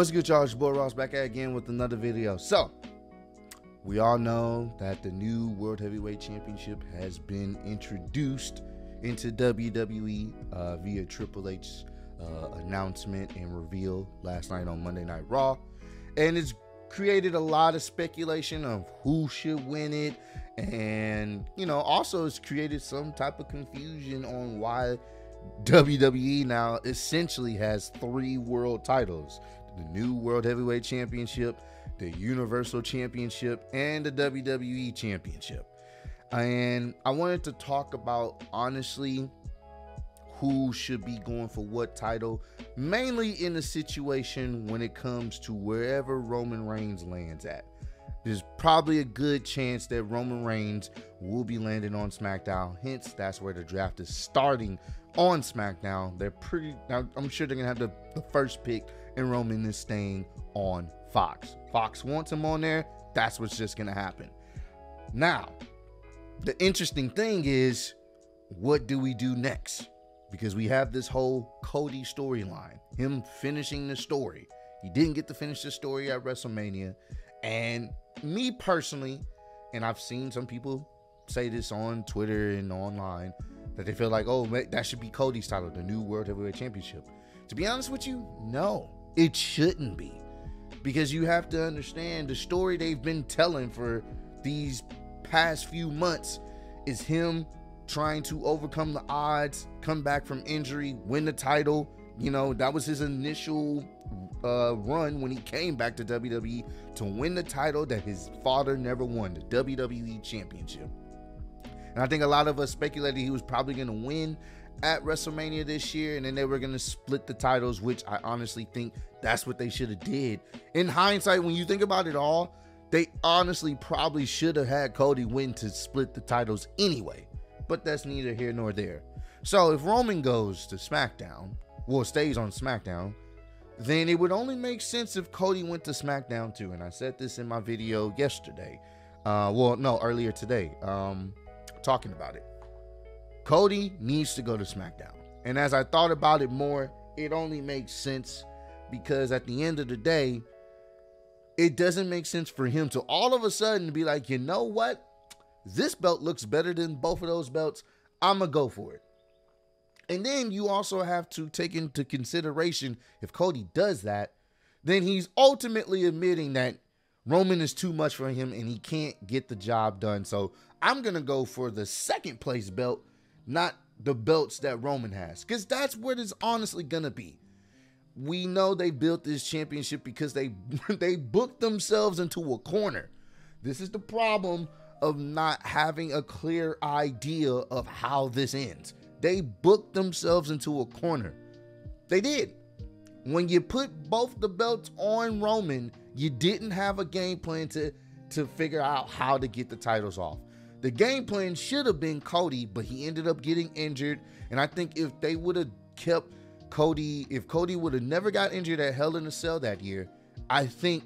What's good, y'all? It's your boy Ross back at again with another video. So, we all know that the new World Heavyweight Championship has been introduced into WWE via Triple H's announcement and reveal last night on Monday Night Raw. And it's created a lot of speculation of who should win it. And, you know, also it's created some type of confusion on why WWE now essentially has three world titles: the new World Heavyweight Championship, the Universal Championship, and the WWE Championship. And I wanted to talk about, honestly, who should be going for what title, mainly in the situation when it comes to wherever Roman Reigns lands at. There's probably a good chance that Roman Reigns will be landing on SmackDown. Hence, that's where the draft is starting, on SmackDown. I'm sure they're gonna have the first pick, and Roman is staying on Fox. Fox wants him on there. That's what's just gonna happen. Now, the interesting thing is, what do we do next? Because we have this whole Cody storyline, him finishing the story. He didn't get to finish the story at WrestleMania. And me personally, and I've seen some people say this on Twitter and online, that they feel like, oh, that should be Cody's title, the new World Heavyweight Championship. To be honest with you, no, it shouldn't be. Because you have to understand, the story they've been telling for these past few months is him trying to overcome the odds, come back from injury, win the title. You know, that was his initial run when he came back to WWE, to win the title that his father never won, the WWE Championship. And I think a lot of us speculated he was probably going to win at WrestleMania this year, and then they were going to split the titles, which I honestly think that's what they should have did. In hindsight, when you think about it all, they honestly probably should have had Cody win to split the titles anyway. But that's neither here nor there. So if Roman goes to SmackDown, well, stays on SmackDown, then it would only make sense if Cody went to SmackDown too. And I said this in my video yesterday. Well, no, earlier today. Talking about it, Cody needs to go to SmackDown. And as I thought about it more, it only makes sense, because at the end of the day, it doesn't make sense for him to all of a sudden be like, you know what, this belt looks better than both of those belts, I'ma go for it. And then you also have to take into consideration, if Cody does that, then he's ultimately admitting that Roman is too much for him and he can't get the job done. So I'm going to go for the second place belt, not the belts that Roman has, because that's what it's honestly going to be. We know they built this championship because they booked themselves into a corner. This is the problem of not having a clear idea of how this ends. They booked themselves into a corner. They did. When you put both the belts on Roman, you didn't have a game plan to figure out how to get the titles off. The game plan should have been Cody, but he ended up getting injured. And I think if they would have kept Cody, if Cody would have never got injured at Hell in a Cell that year, I think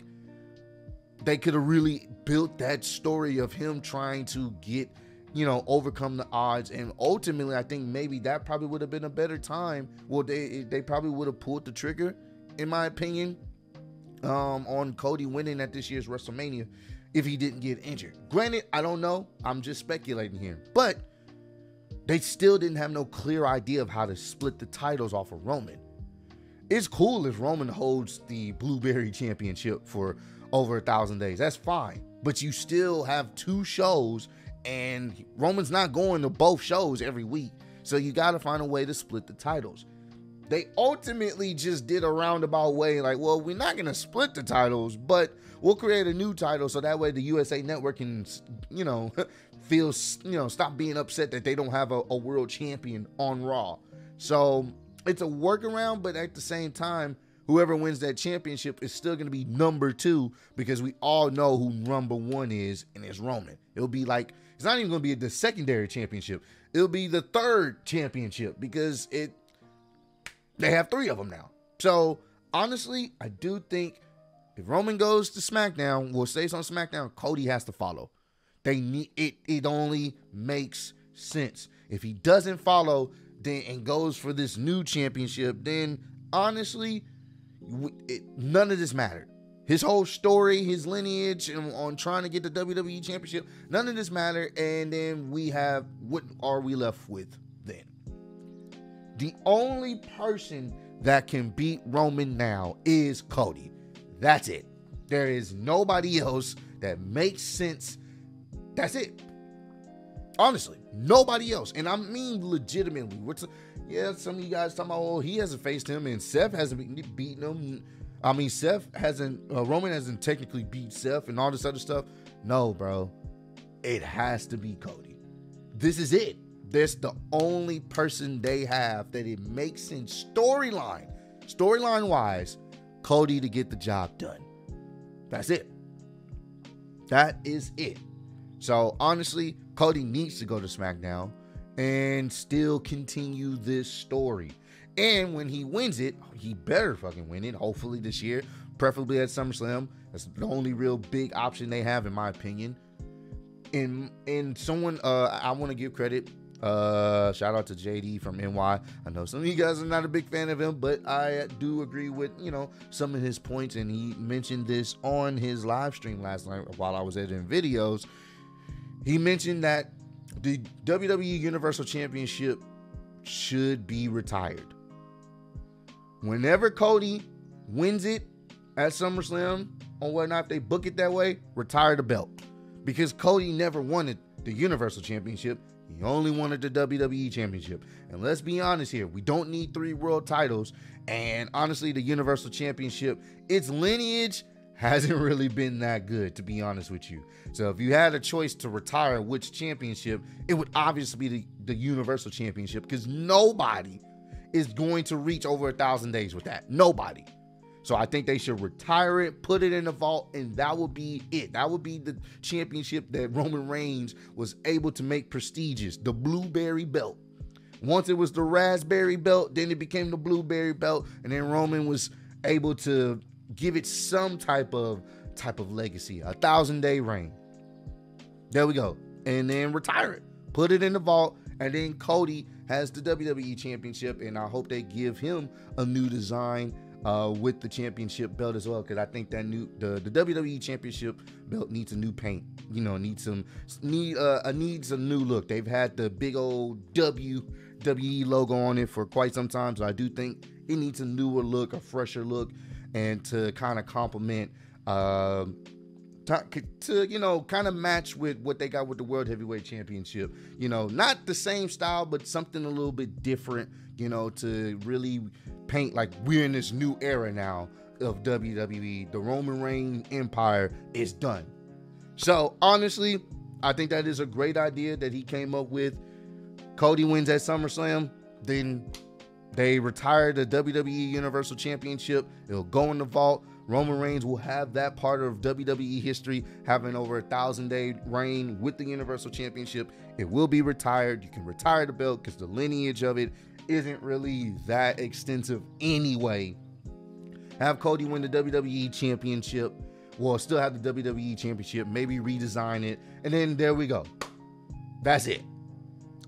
they could have really built that story of him trying to get, you know, overcome the odds. And ultimately, I think maybe that probably would have been a better time. Well, they probably would have pulled the trigger, in my opinion, on Cody winning at this year's WrestleMania if he didn't get injured. Granted, I don't know, I'm just speculating here, but they still didn't have no clear idea of how to split the titles off of Roman. It's cool if Roman holds the Blueberry Championship for over 1,000 days. That's fine. But you still have two shows, and Roman's not going to both shows every week. So you got to find a way to split the titles. They ultimately just did a roundabout way, like, well, we're not going to split the titles, but we'll create a new title so that way the USA Network can, you know, feel, you know, stop being upset that they don't have a world champion on Raw. So it's a workaround, but at the same time, whoever wins that championship is still going to be number two, because we all know who number one is, and it's Roman. It'll be like, it's not even going to be the secondary championship. It'll be the third championship, because they have three of them now. So, honestly, I do think if Roman goes to SmackDown, well, stays on SmackDown, Cody has to follow. They need it. It only makes sense. If he doesn't follow, then, and goes for this new championship, then honestly, none of this mattered. His whole story, his lineage, and on trying to get the WWE Championship, none of this mattered. And then we have, what are we left with then? The only person that can beat Roman now is Cody. That's it. There is nobody else that makes sense. That's it. Honestly, nobody else. And I mean legitimately. Yeah, some of you guys talking about, oh, he hasn't faced him, and Seth hasn't beaten him. I mean, Roman hasn't technically beat Seth and all this other stuff. No, bro. It has to be Cody. This is it. That's the only person they have that it makes sense storyline-wise, Cody to get the job done. That's it. That is it. So, honestly, Cody needs to go to SmackDown and still continue this story. And when he wins it, he better fucking win it, hopefully this year, preferably at SummerSlam. That's the only real big option they have, in my opinion. And someone, I want to give credit, shout out to JD from NY. I know some of you guys are not a big fan of him, but I do agree with, you know, some of his points. And he mentioned this on his live stream last night while I was editing videos. He mentioned that the WWE Universal Championship should be retired. Whenever Cody wins it at SummerSlam or whatnot, if they book it that way, retire the belt. Because Cody never wanted the Universal Championship. He only wanted the WWE Championship. And let's be honest here. We don't need 3 world titles. And honestly, the Universal Championship, its lineage hasn't really been that good, to be honest with you. So if you had a choice to retire which championship, it would obviously be the Universal Championship, because nobody is going to reach over 1,000 days with that. Nobody. So I think they should retire it, put it in the vault, and that would be it. That would be the championship that Roman Reigns was able to make prestigious, the blueberry belt. Once it was the raspberry belt, then it became the blueberry belt, and then Roman was able to give it some type of legacy, a 1,000-day reign. There we go. And then retire it, put it in the vault, and then Cody has the WWE Championship, and I hope they give him a new design with the championship belt as well, because I think that the WWE Championship belt needs a new paint. You know, needs a new look. They've had the big old WWE logo on it for quite some time, so I do think it needs a newer look, a fresher look, and to kind of complement, to you know, kind of match with what they got with the World Heavyweight Championship. You know, not the same style, but something a little bit different, you know, to really paint like we're in this new era now of WWE. The Roman Reigns empire is done. So honestly, I think that is a great idea that he came up with. Cody wins at SummerSlam, then they retire the WWE Universal Championship. It'll go in the vault. Roman Reigns will have that part of WWE history, having over 1,000-day reign with the Universal Championship. It will be retired. You can retire the belt because the lineage of it isn't really that extensive anyway. Have Cody win the WWE Championship. Well, still have the WWE Championship. Maybe redesign it. And then there we go. That's it.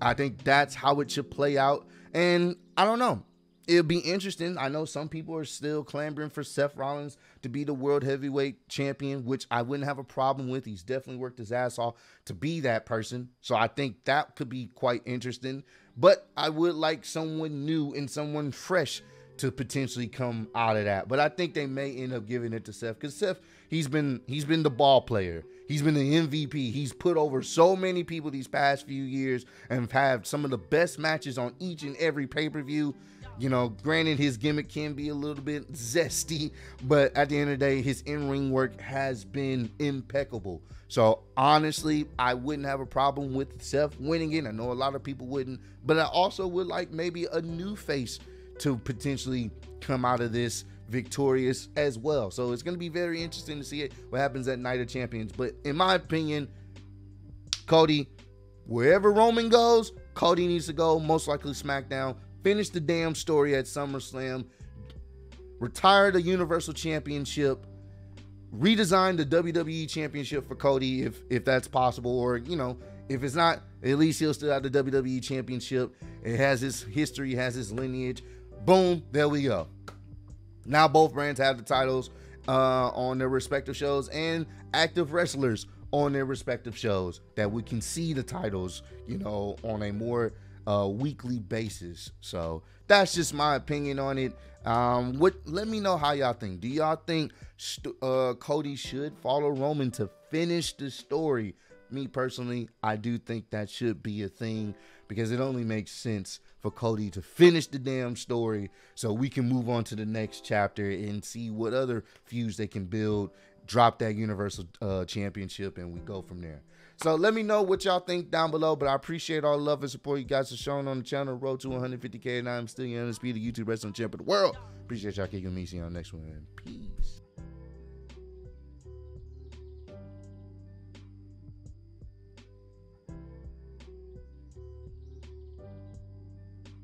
I think that's how it should play out. And I don't know. It'll be interesting. I know some people are still clamoring for Seth Rollins to be the World Heavyweight Champion, which I wouldn't have a problem with. He's definitely worked his ass off to be that person. So I think that could be quite interesting. But I would like someone new and someone fresh to potentially come out of that. But I think they may end up giving it to Seth, because Seth, he's been the ball player. He's been the MVP. He's put over so many people these past few years and have some of the best matches on each and every pay-per-view. You know, granted, his gimmick can be a little bit zesty, but at the end of the day, his in-ring work has been impeccable. So, honestly, I wouldn't have a problem with Seth winning it. I know a lot of people wouldn't, but I also would like maybe a new face to potentially come out of this victorious as well. So, it's going to be very interesting to see it, what happens at Night of Champions. But, in my opinion, Cody, wherever Roman goes, Cody needs to go, most likely SmackDown. Finish the damn story at SummerSlam, retire the Universal Championship, redesign the WWE Championship for Cody if that's possible, or, you know, if it's not, at least he'll still have the WWE Championship. It has his history, it has his lineage. Boom, there we go. Now both brands have the titles on their respective shows and active wrestlers on their respective shows, that we can see the titles, you know, on a more weekly basis. So that's just my opinion on it. Let me know how y'all think. Do y'all think Cody should follow Roman to finish the story? Me personally, I do think that should be a thing, because it only makes sense for Cody to finish the damn story so we can move on to the next chapter and see what other feuds they can build, drop that Universal Championship, and we go from there. So let me know what y'all think down below, but I appreciate all the love and support you guys have shown on the channel. Road to 150K, and I'm still your MSP, the YouTube wrestling champ of the world. Appreciate y'all kicking me. See you on the next one. Peace.